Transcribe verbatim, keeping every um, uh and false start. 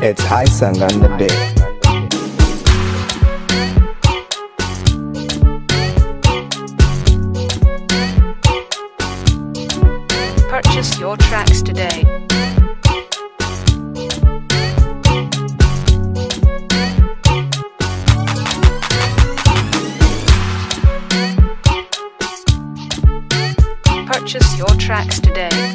It's Isong on the beat. Purchase your tracks today. Purchase your tracks today.